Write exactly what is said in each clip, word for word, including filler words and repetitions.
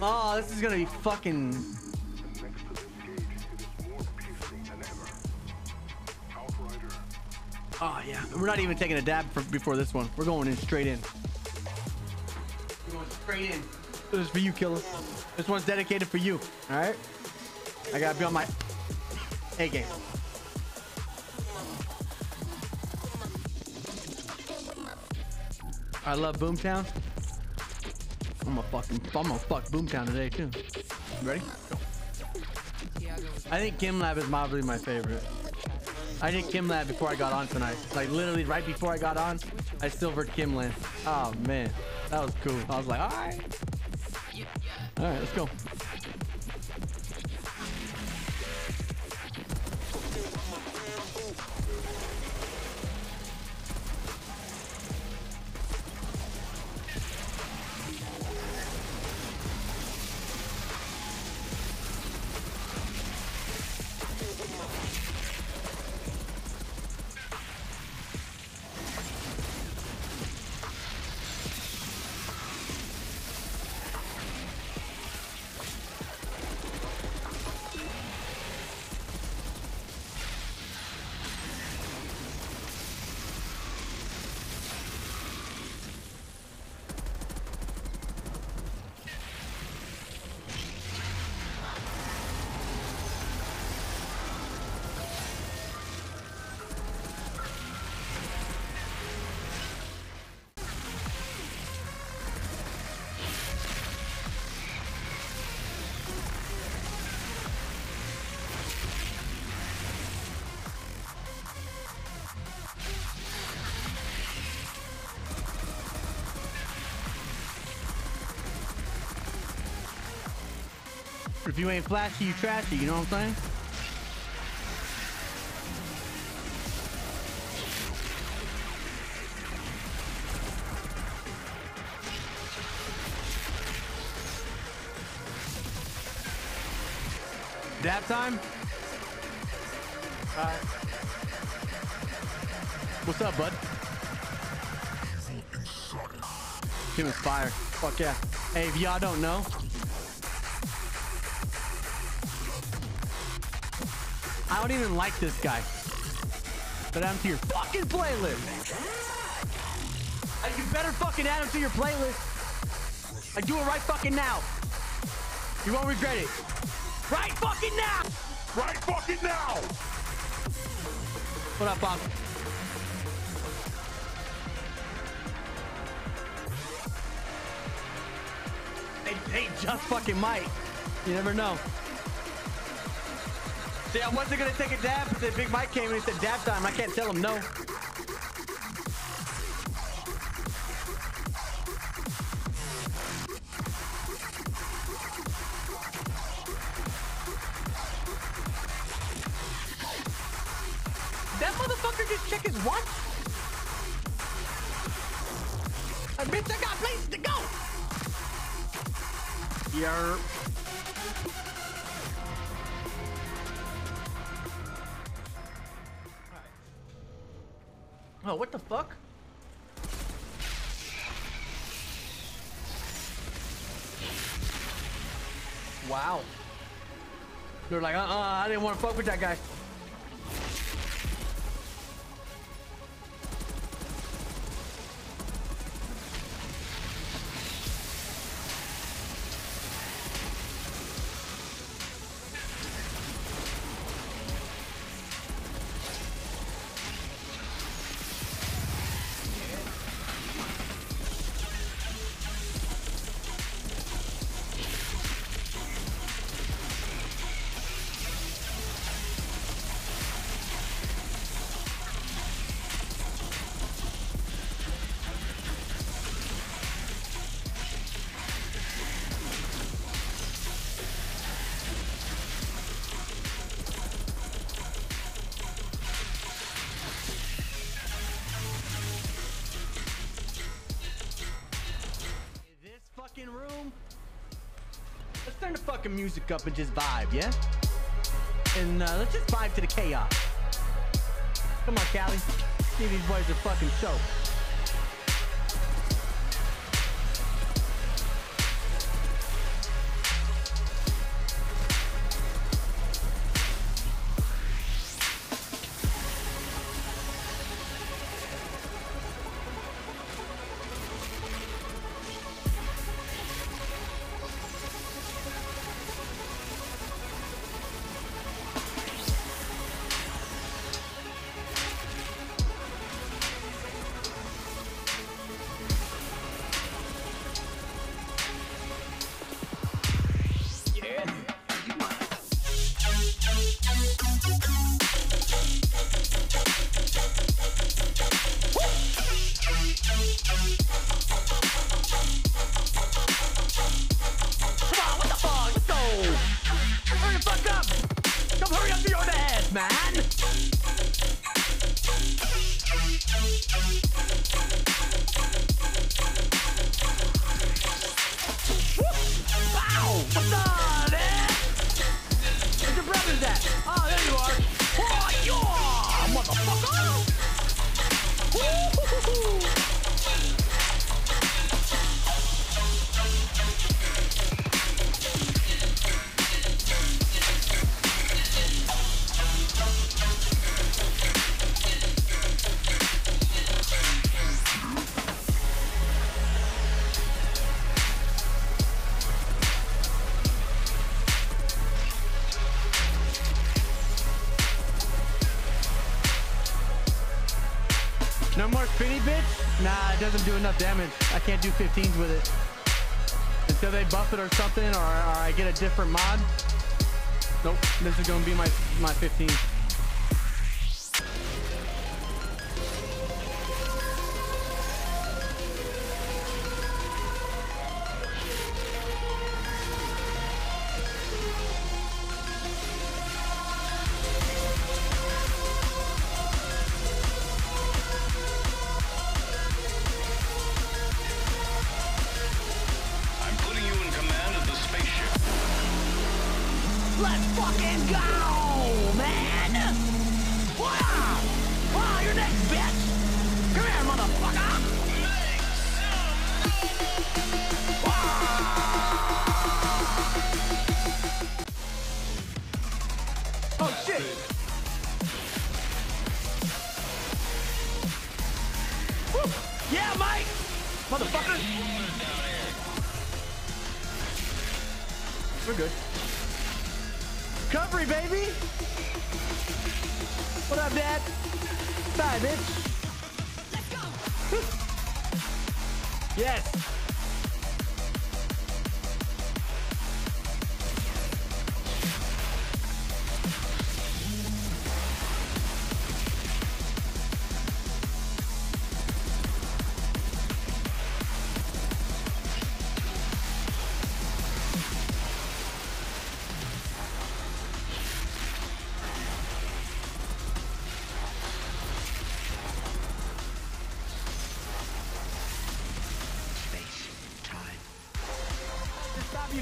Oh, this is gonna be fucking. Oh yeah, we're not even taking a dab for, before this one. We're going in straight in. We're going straight in. This is for you, killer. This one's dedicated for you. All right. I gotta be on my A game. I love Boomtown. I'm gonna fucking, I'm gonna fuck Boomtown today too. You ready? Go. I think Kim Lab is probably my favorite. I did Kim Lab before I got on tonight. Like literally right before I got on, I silvered Kim Lab. Oh man, that was cool. I was like, all right, all right, let's go. If you ain't flashy, you trashy, you know what I'm saying? Dab time? Uh, what's up, bud? Kim is fire. Fuck yeah. Hey, if y'all don't know, I don't even like this guy, but add him to your fucking playlist. You better fucking add him to your playlist. I do it right fucking now. You won't regret it. Right fucking now. Right fucking now. What up, Bob? They, they just fucking might. You never know. See, I wasn't gonna take a dab, but then Big Mike came and he said dab time. I can't tell him no. That motherfucker just checked his watch. I bitch, I got places to go. Yerp. Oh, what the fuck? Wow. They're like, uh-uh, I didn't want to fuck with that guy. Room. Let's turn the fucking music up and just vibe, yeah? And uh, let's just vibe to the chaos. Come on, Callie. See these boys a fucking show. No more spinny bitch? Nah, it doesn't do enough damage. I can't do fifteens with it. Until they buff it or something, or, or I get a different mod. Nope, this is gonna be my, my fifteen. Let's fucking go, man! Wow! Wow, you're next, bitch! Come here, motherfucker! Make some wow! Oh, shit! Woo. Yeah, Mike! Motherfucker! We're good. Recovery, baby! What up, Dad? Bye, bitch! Let's go! Yes!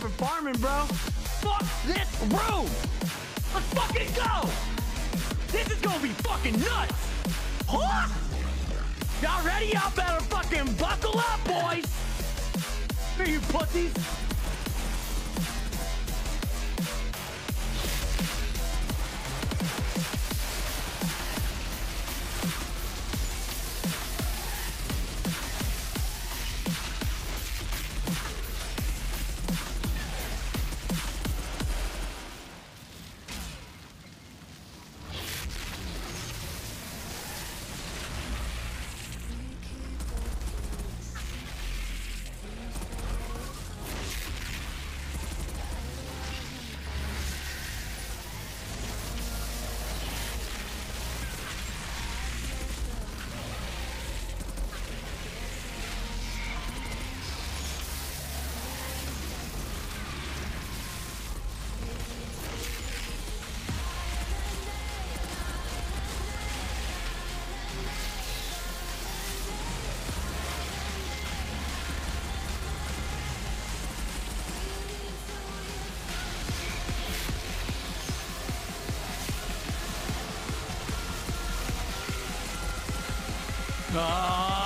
For farming, bro. Fuck this room. Let's fucking go. This is gonna be fucking nuts. Huh? Y'all ready? Y'all better fucking buckle up, boys. Here, you pussies. Ah.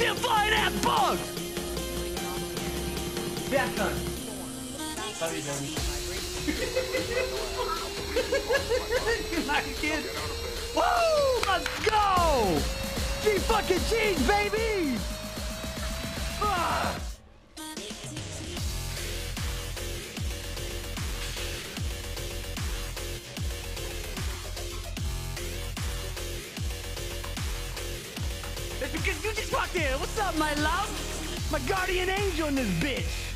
goddamn flying ass bug! Back gun. Sorry, baby. Good night, kid. Woo! Let's go! G fucking cheese, baby! Fuck! Because you just walked in. What's up, my love? My guardian angel in this bitch.